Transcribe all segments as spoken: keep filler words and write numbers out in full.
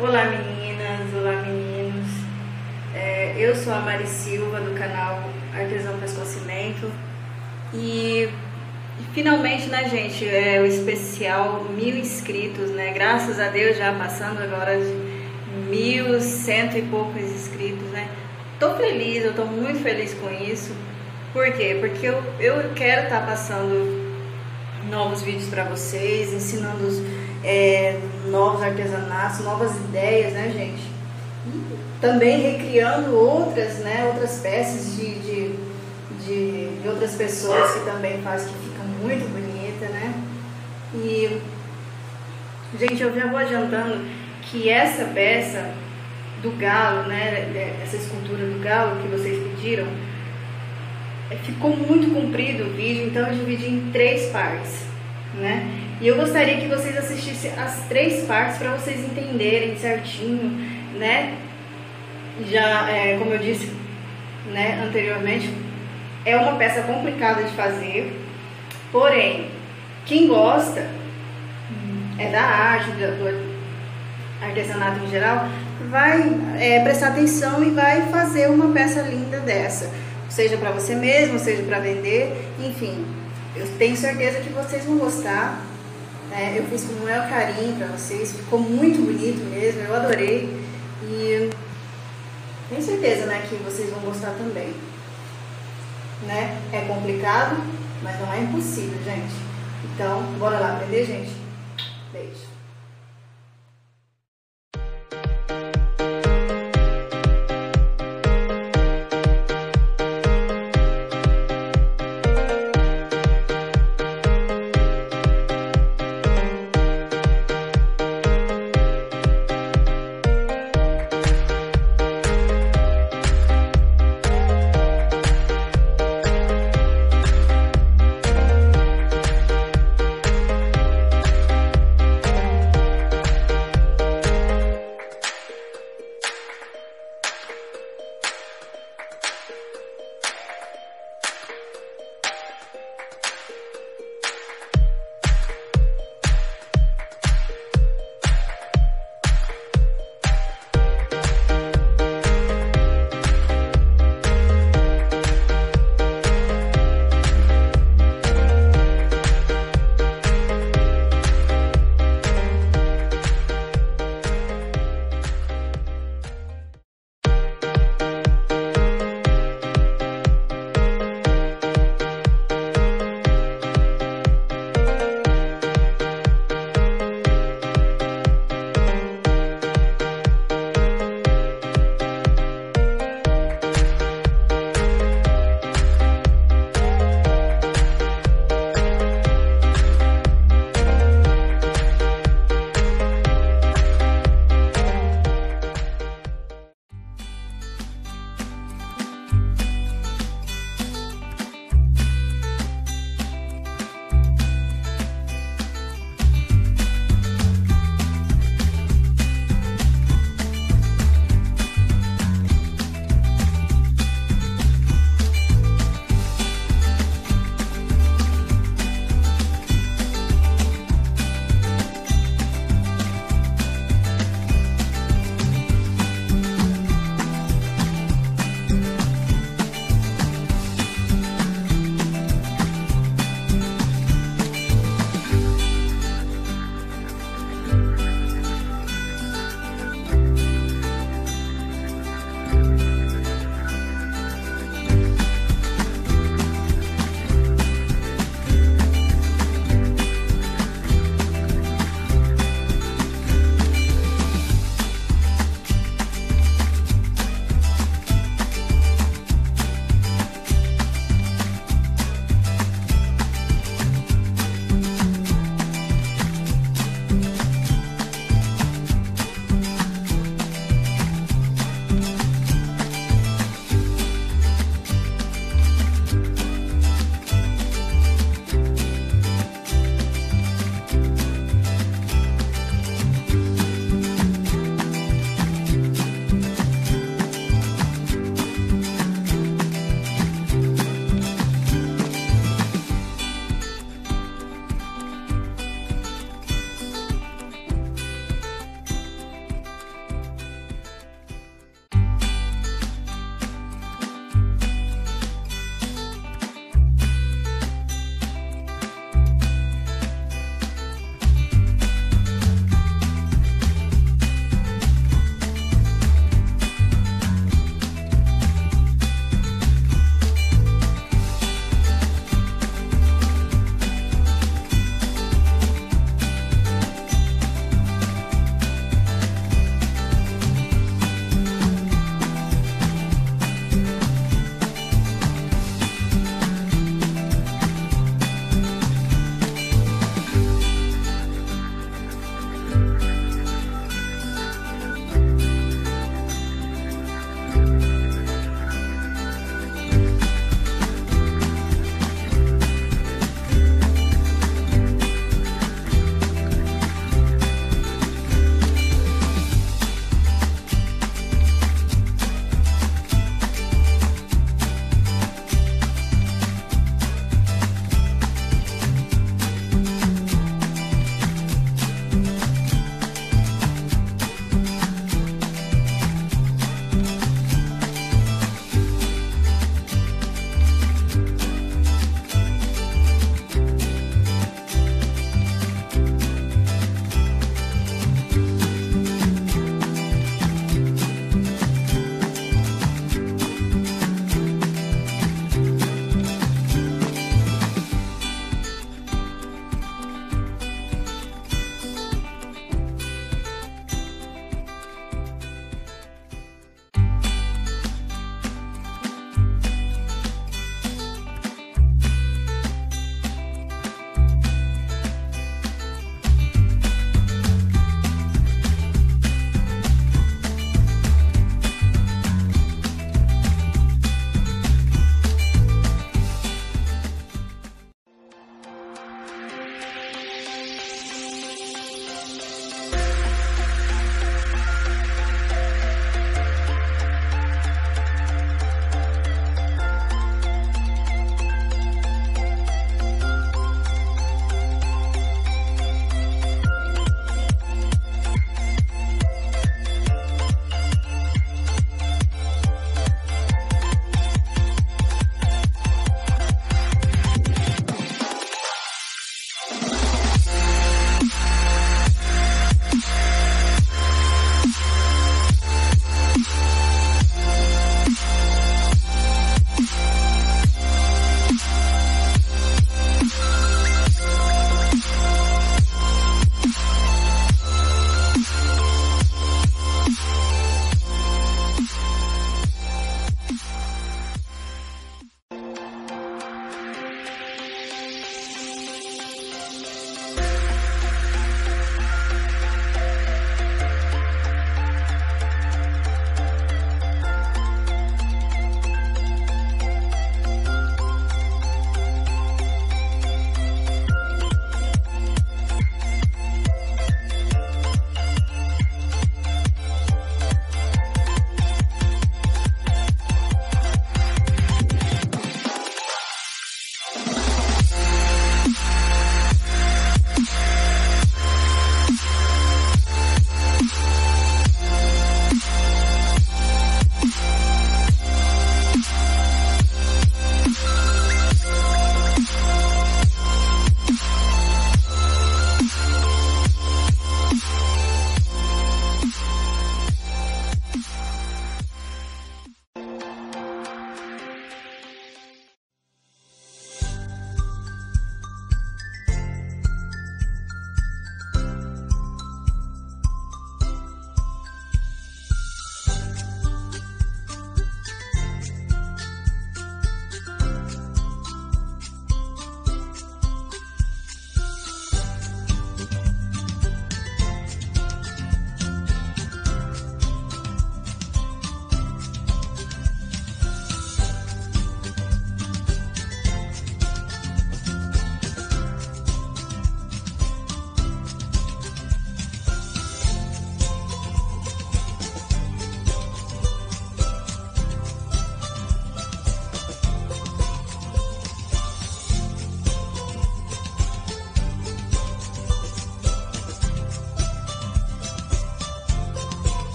Olá meninas, olá meninos, é, eu sou a Mari Silva do canal Artesã Faz com Cimento e finalmente, né gente, é o especial mil inscritos, né, graças a Deus já passando agora de mil cento e poucos inscritos, né, tô feliz, eu tô muito feliz com isso. Por quê? Porque eu, eu quero estar tá passando novos vídeos para vocês, ensinando os É, novos artesanatos, novas ideias, né gente? Também recriando outras, né, outras peças de, de, de, de outras pessoas que também faz, que fica muito bonita, né? E gente, eu já vou adiantando que essa peça do galo, né, essa escultura do galo que vocês pediram, ficou muito comprido o vídeo, então eu dividi em três partes, né? E eu gostaria que vocês assistissem as três partes para vocês entenderem certinho, né? Já, é, como eu disse, né, anteriormente, é uma peça complicada de fazer, porém, quem gosta é da arte, do artesanato em geral, vai é, prestar atenção e vai fazer uma peça linda dessa, seja para você mesmo, seja para vender, enfim, eu tenho certeza que vocês vão gostar. É, eu fiz com o maior carinho para vocês, ficou muito bonito mesmo, eu adorei e tenho certeza, né, que vocês vão gostar também, né? É complicado, mas não é impossível, gente. Então, bora lá aprender, gente. Beijo.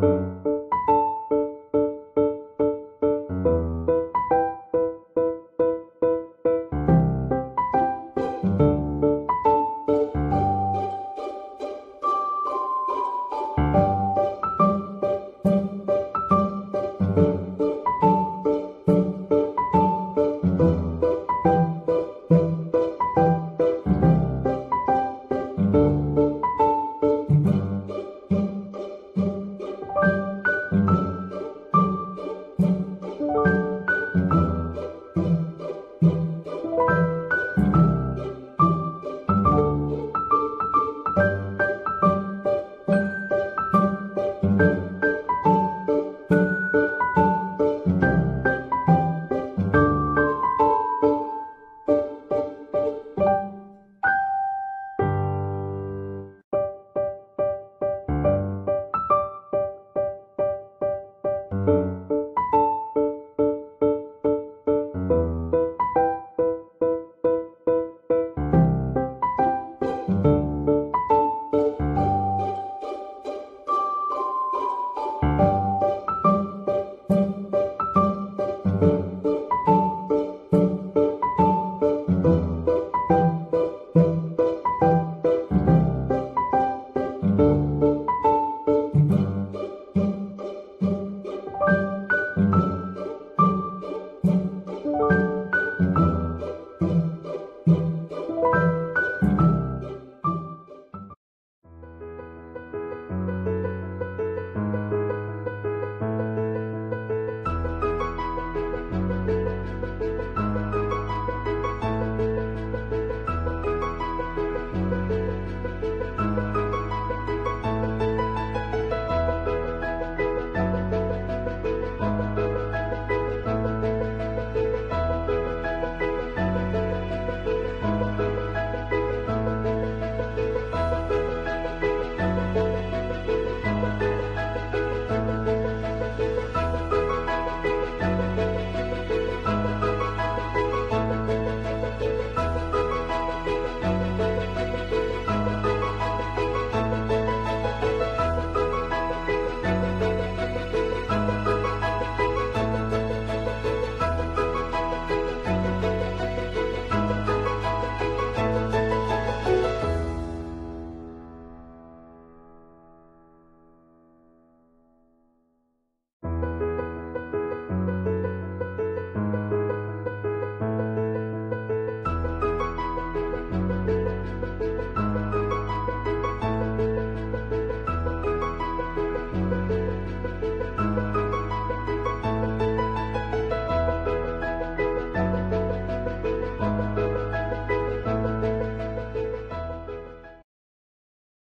Thank you.